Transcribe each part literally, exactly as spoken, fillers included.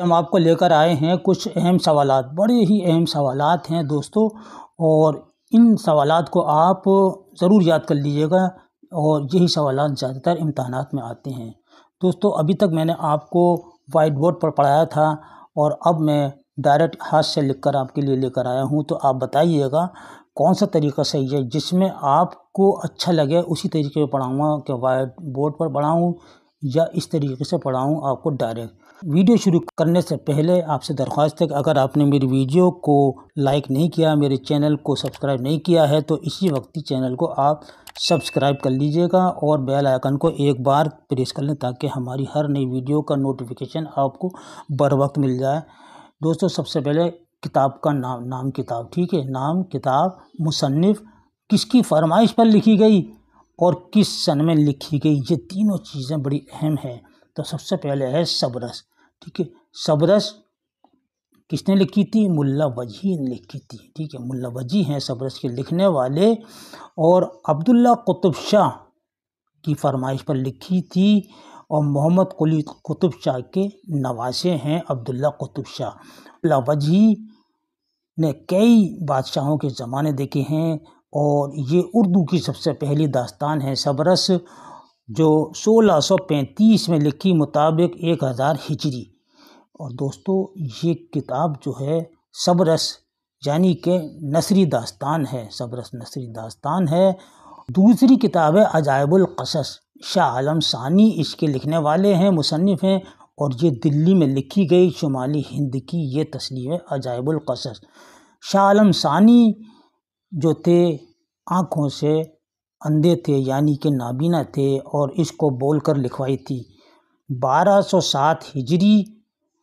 हम आपको लेकर आए हैं कुछ अहम सवालात, बड़े ही अहम सवालात हैं दोस्तों, और इन सवालात को आप ज़रूर याद कर लीजिएगा और यही सवालात ज़्यादातर इम्तहानात में आते हैं। दोस्तों अभी तक मैंने आपको वाइट बोर्ड पर पढ़ाया था और अब मैं डायरेक्ट हाथ से लिखकर आपके लिए लेकर आया हूँ, तो आप बताइएगा कौन सा तरीका सही है, जिसमें आपको अच्छा लगे उसी तरीके से पढ़ाऊँगा कि वाइट बोर्ड पर पढ़ाऊँ या इस तरीके से पढ़ाऊँ आपको डायरेक्ट। वीडियो शुरू करने से पहले आपसे दरख्वास्त है कि अगर आपने मेरी वीडियो को लाइक नहीं किया, मेरे चैनल को सब्सक्राइब नहीं किया है, तो इसी वक्त ही चैनल को आप सब्सक्राइब कर लीजिएगा और बेल आइकन को एक बार प्रेस कर लें ताकि हमारी हर नई वीडियो का नोटिफिकेशन आपको बर वक्त मिल जाए। दोस्तों सबसे पहले किताब का नाम, नाम किताब, ठीक है, नाम किताब मुसन्निफ़ किसकी फरमाइश पर लिखी गई और किस सन में लिखी गई, ये तीनों चीज़ें बड़ी अहम है। तो सबसे पहले है सबरस, ठीक है, सबरस किसने लिखी थी? मुल्ला वजही ने लिखी थी, ठीक है, मुल्ला वजही हैं सबरस के लिखने वाले, और अब्दुल्ला कुतुब शाह की फरमाइश पर लिखी थी और मोहम्मद कुली कुतुब शाह के नवासे हैं अब्दुल्ला कुतुब शाह। मुल्ला वजही ने कई बादशाहों के ज़माने देखे हैं और ये उर्दू की सबसे पहली दास्तान है सबरस, जो सोलह सौ पैंतीस में लिखी मुताबिक एक हज़ार हिजरी। और दोस्तों ये किताब जो है सबरस यानी कि नसरी दास्तान है, सबरस नसरी दास्तान है। दूसरी किताब है अजाइबुल-क़िस्सा शाह आलम सानी, इसके लिखने वाले हैं, मुसन्निफ़ हैं, और ये दिल्ली में लिखी गई शुमाली हिंद की ये तस्नीफ़ है अजाइबुल-क़िस्सा। शाह आलम सानी जो थे आँखों से अंधे थे यानी कि नाबीना थे और इसको बोलकर लिखवाई थी। बारह सौ सात हिजरी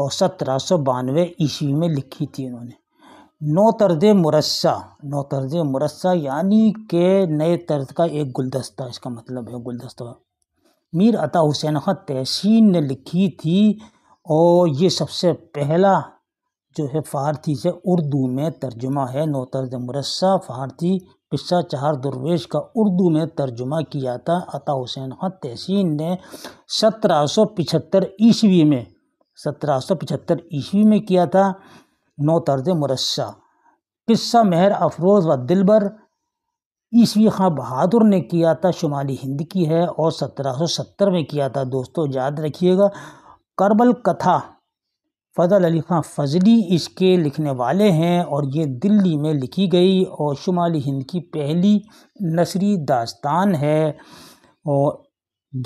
और सत्रह सौ बानवे ईस्वी में लिखी थी इन्होंने। नौ तर्ज़-ए मुरस्सा, नौ तर्ज़-ए मुरस्सा यानी के नए तर्ज का एक गुलदस्ता, इसका मतलब है गुलदस्ता। मीर अता हुसैन खान तहसीन ने लिखी थी और ये सबसे पहला जो है फ़ारसी से उर्दू में तर्जुमा है। नौ तर्ज़-ए मुरस्सा फ़ारसी क़िस्सा चहार दरवेश का उर्दू में तर्जुमा किया था अता हुसैन खान तहसीन ने सत्रह सौ पिछहत्तर ईस्वी में, सत्रह सौ पिछहत्तर ईस्वी में किया था। नौ तर्ज़ मुरस्सा क़िस्सा महर अफरोज़ व दिलबर ईस्वी खां बहादुर ने किया था, शुमाली हिंद की है और सत्रह सौ सत्तर में किया था। दोस्तों याद रखिएगा। करबल कथा फजल अली खां फजली इसके लिखने वाले हैं और ये दिल्ली में लिखी गई और शुमाली हिंद की पहली नसरी दास्तान है और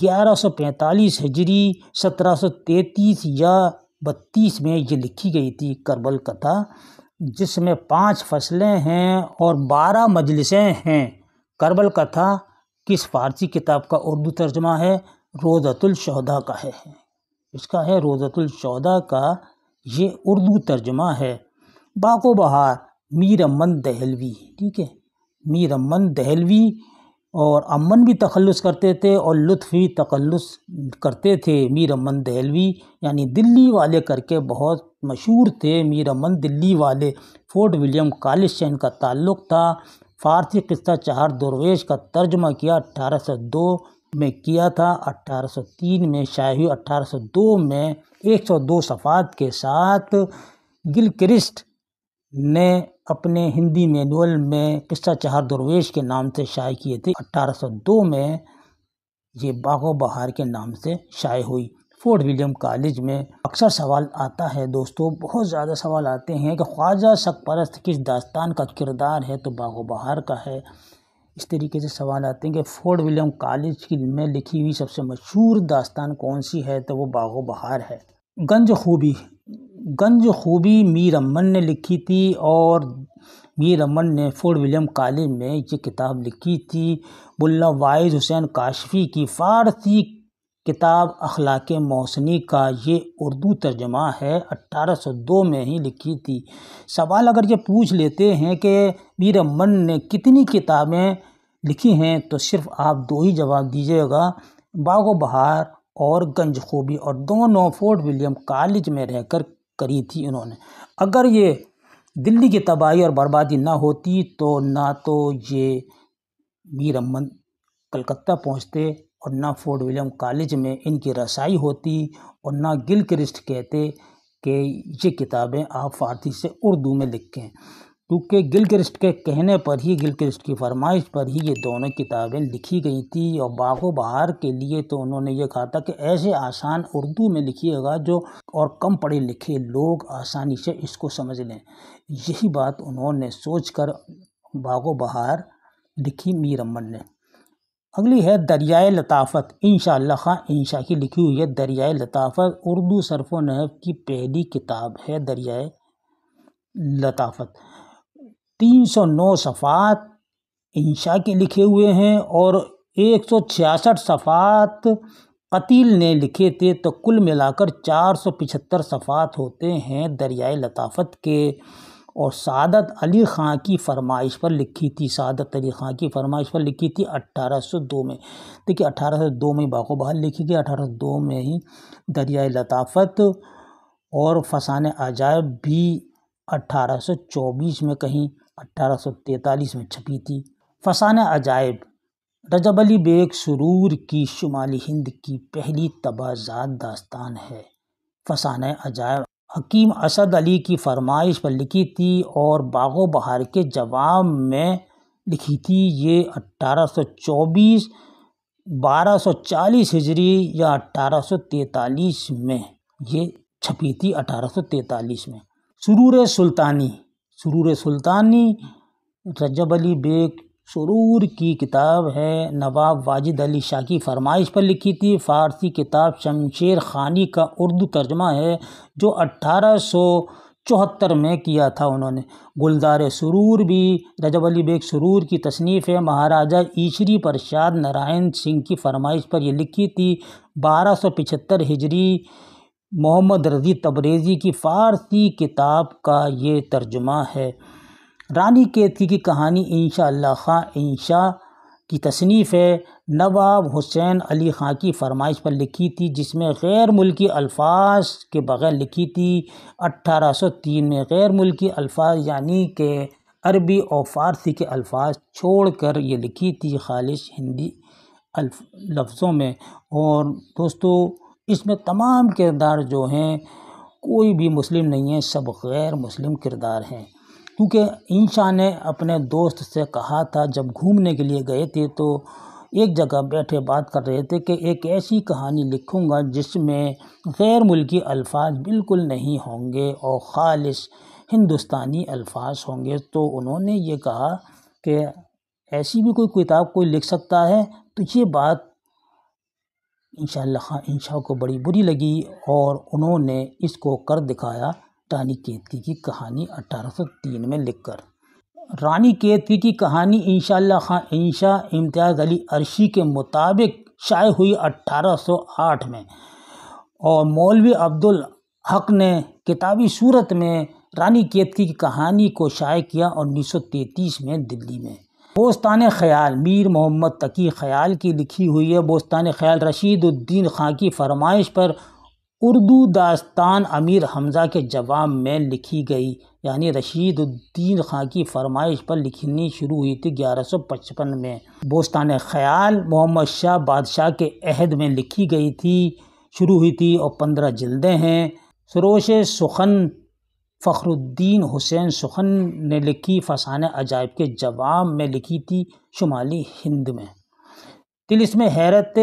ग्यारह सौ पैंतालीस हिजरी सत्रह सौ तैंतीस या बत्तीस में ये लिखी गई थी करबल कथा, जिसमें पाँच फसलें हैं और बारह मजलिसें हैं। करबल कथा किस फ़ारसी किताब का उर्दू तर्जमा है? रोज़ातुल-शुहदा का है, इसका है रोज़ातुल-शुहदा का ये उर्दू तर्जमा है। बाग़-ओ-बहार मीर अमन दहलवी, ठीक है, मीर अमन दहलवी, और अमन भी तखल्लुस करते थे और लुत्फ़ी तखल्लुस करते थे। मीर अमन दहलवी यानी दिल्ली वाले करके बहुत मशहूर थे मीर अमन दिल्ली वाले। फ़ोर्ट विलियम कॉलेज से इनका ताल्लुक़ था। फ़ारसी क़िस्सा चहार दरवेश का तर्जमा किया अट्ठारह सौ दो में किया था, अट्ठारह सौ तीन में शाही, अट्ठारह सौ दो में एक सौ दो सफ़ात के साथ। गिलक्रिस्ट ने अपने हिंदी मैनुअल में क़िस्सा चहार दरवेश के नाम से शाये किए थे, अट्ठारह सौ दो में ये बागो बहार के नाम से शाये हुई। फोर्ट विलियम कॉलेज में अक्सर सवाल आता है दोस्तों, बहुत ज़्यादा सवाल आते हैं कि ख्वाजा शकपरस्त किस दास्तान का किरदार है, तो बागो बहार का है। इस तरीके से सवाल आते हैं कि फोर्ट विलियम कॉलेज की में लिखी हुई सबसे मशहूर दास्तान कौन सी है, तो वो बागो बहार है। गंज खूबी, गंज खूबी मीर अमन ने लिखी थी और मीर अमन ने फोर्ट विलियम कॉलेज में ये किताब लिखी थी। मुल्ला वाजिद हुसैन काशफी की फ़ारसी किताब अखलाक मौसनी का ये उर्दू तर्जमा है, अट्ठारह सौ दो में ही लिखी थी। सवाल अगर ये पूछ लेते हैं कि मीर अमन ने कितनी किताबें लिखी हैं, तो सिर्फ़ आप दो ही जवाब दीजिएगा, बागो बहार और गंज खूबी, और दोनों फोर्ट विलियम कॉलेज में रहकर करी थी इन्होंने। अगर ये दिल्ली की तबाही और बर्बादी ना होती तो ना तो ये मीर अमन कलकत्ता पहुँचते और ना फोर्ट विलियम कॉलेज में इनकी रसाई होती और ना गिलक्रिस्ट कहते कि ये किताबें आप फारसी से उर्दू में लिखें, क्योंकि गिलक्रिस्ट के कहने पर ही, गिलक्रिस्ट की फरमाइश पर ही ये दोनों किताबें लिखी गई थी। और बागो बहार के लिए तो उन्होंने ये कहा था कि ऐसे आसान उर्दू में लिखिएगा जो और कम पढ़े लिखे लोग आसानी से इसको समझ लें। यही बात उन्होंने सोचकर बागो बहार लिखी मीर अमन ने। अगली है दरियाए लताफत, इंशा अल्लाह खान इंशा की लिखी हुई है। दरियाए लताफत उर्दू सर्फ़ो नहव की पहली किताब है। दरियाए लताफत तीन सौ नौ सफ़ात इंशा के लिखे हुए हैं और एक सौ छियासठ सफ़ात कतील ने लिखे थे, तो कुल मिलाकर चार सौ पिछहत्तर सफ़ात होते हैं दरियाए लताफत के। और सादत अली ख़ान की फरमाइश पर लिखी थी, सादत अली ख़ान की फरमाइश पर लिखी थी अठारह सौ दो में। देखिए अठारह सौ दो में बागो बहार लिखी गई, अठारह सौ दो में ही दरियाए लताफत और फसाने अजायब भी अठारह सौ चौबीस में, कहीं अठारह सौ तैंतालीस में छपी थी। फसाने अजायब रजब अली बेग सुरूर की शुमाली हिंद की पहली तबाज़ात दास्तान है। फसाने अजायब हकीम असद अली की फरमाइश पर लिखी थी और बागो बहार के जवाब में लिखी थी। ये अठारह सौ चौबीस बारह सौ चालीस हिजरी या अठारह सौ तैंतालीस में ये छपी थी, अठारह सौ तैंतालीस में। सुरूर-ए-सुल्तानी, सुरूर-ए-सुल्तानी रजब अली बेग सुरूर की किताब है। नवाब वाजिद अली शाह की फरमाइश पर लिखी थी। फ़ारसी किताब शमशेर खानी का उर्दू तर्जमा है जो अट्ठारह सौ चौहत्तर में किया था उन्होंने। गुलजार-ए-सुरूर भी रजब अली बेग सुरूर की तसनीफ़ है। महाराजा ईशरी प्रसाद नारायण सिंह की फरमाइश पर यह लिखी थी। बारह सौ पिछहत्तर हिजरी मोहम्मद रजी तबरेज़ी की फ़ारसी किताब का ये तर्जमा है। रानी केतकी की कहानी इंशा अल्लाह खान इंशा की तसनीफ़ है। नवाब हुसैन अली ख़ान की फरमाइश पर लिखी थी, जिसमें गैर मुल्की अल्फाज के बग़ैर लिखी थी अठारह सौ तीन में। गैर मुल्की अल्फाज यानी के अरबी और फ़ारसी के अल्फाज छोड़ कर ये लिखी थी खालिश हिंदी लफ्ज़ों में। और दोस्तों इसमें तमाम किरदार जो हैं कोई भी मुस्लिम नहीं है, सब गैर मुस्लिम किरदार हैं, क्योंकि इंशा ने अपने दोस्त से कहा था जब घूमने के लिए गए थे, तो एक जगह बैठे बात कर रहे थे कि एक ऐसी कहानी लिखूँगा जिसमें गैर मुल्की अल्फाज बिल्कुल नहीं होंगे और ख़ालिश हिंदुस्तानी अल्फाज होंगे। तो उन्होंने ये कहा कि ऐसी भी कोई किताब कोई लिख सकता है, तो ये बात इंशा अल्लाह खान इंशा को बड़ी बुरी लगी और उन्होंने इसको कर दिखाया रानी केतकी की कहानी अठारह सौ तीन में लिखकर। रानी केतकी की कहानी इंशा अल्लाह खान इंशा इम्तियाज़ अली अर्शी के मुताबिक शाये हुई अठारह सौ आठ में और मौलवी अब्दुल हक ने किताबी सूरत में रानी केतकी की कहानी को शाये किया उन्नीस सौ तैंतीस में दिल्ली में। बोस्तान-ए-ख्याल मीर मोहम्मद तकी ख्याल की लिखी हुई है। बोस्तान-ए-ख्याल रशीदुद्दीन खान की फरमाइश पर उर्दू दास्तान अमीर हमज़ा के जवाब में लिखी गई, यानी रशीदुद्दीन खां की फरमाइश पर लिखनी शुरू हुई थी ग्यारह सौ पचपन में। बोस्तान ख्याल मोहम्मद शाह बादशाह के अहद में लिखी गई थी, शुरू हुई थी और पंद्रह जल्दें हैं। सरोश सुखन फ़खरुद्दीन हुसैन सुखन ने लिखी, फसाने अजायब के जवाब में लिखी थी शुमाली हिंद में। तिलिस्म हैरत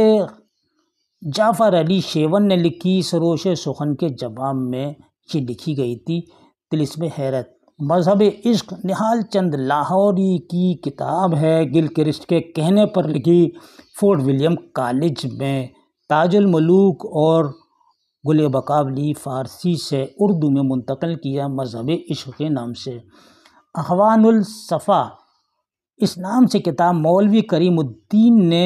जाफ़र अली शेवन ने लिखी, सरोश सुखन के जवाब में ये लिखी गई थी तिलिस्म हैरत। मज़हब-ए-इश्क निहाल चंद लाहौरी की किताब है, गिलक्रिस्ट के कहने पर लिखी, फोर्ट विलियम कॉलेज में। ताजुल मलूक और गुल बकावली फ़ारसी से उर्दू में मुंतकिल किया मज़हब-ए-इश्क के नाम से। अहवानुल सफ़ा इस नाम से किताब मौलवी करीमुद्दीन ने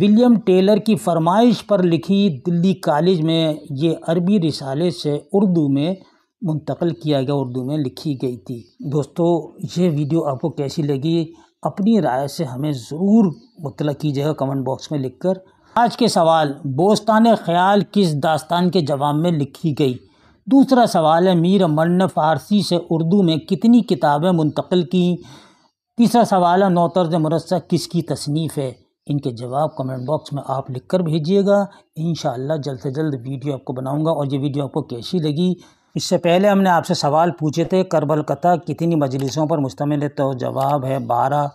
विलियम टेलर की फरमाइश पर लिखी, दिल्ली कॉलेज में। ये अरबी रिसाले से उर्दू में मुंतकिल किया गया, उर्दू में लिखी गई थी। दोस्तों ये वीडियो आपको कैसी लगी, अपनी राय से हमें ज़रूर मुतला कीजिएगा कमेंट बॉक्स में लिखकर। आज के सवाल, बोस्तान ख्याल किस दास्तान के जवाब में लिखी गई। दूसरा सवाल है, मीर अमन ने फ़ारसी से उर्दू में कितनी किताबें मुंतकिल कीं। तीसरा सवाल है, नौ तर्ज़ मुरस्सा किसकी तसनीफ़ है। इनके जवाब कमेंट बॉक्स में आप लिखकर भेजिएगा। इंशाअल्लाह जल्द से जल्द वीडियो आपको बनाऊंगा। और ये वीडियो आपको कैसी लगी इससे पहले हमने आपसे सवाल पूछे थे करबल कथा कितनी मजलिसों पर मुश्तमिल है, तो जवाब है बारह।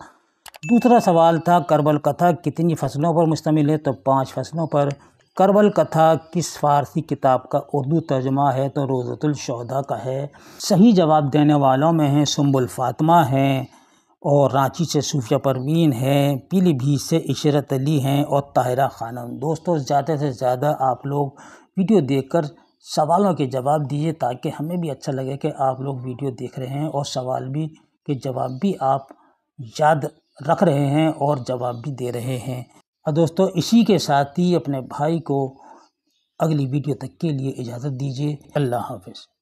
दूसरा सवाल था करबल कथा कितनी फसलों पर मुश्तमिल है, तो पाँच फसलों पर। करबल कथा किस फ़ारसी किताब का उर्दू तर्जमा है, तो रौज़ा-तुश-शुहदा का है। सही जवाब देने वालों में हैं सुम्बुल फ़ातिमा हैं, और रांची से सूफिया परवीन हैं, पीलीभीत से इशरत अली हैं और ताहिरा खानम। दोस्तों, ज़्यादा से ज़्यादा आप लोग वीडियो देखकर सवालों के जवाब दीजिए ताकि हमें भी अच्छा लगे कि आप लोग वीडियो देख रहे हैं और सवाल भी के जवाब भी आप याद रख रहे हैं और जवाब भी दे रहे हैं। और दोस्तों, इसी के साथ ही अपने भाई को अगली वीडियो तक के लिए इजाज़त दीजिए। अल्लाह हाफ़िज़।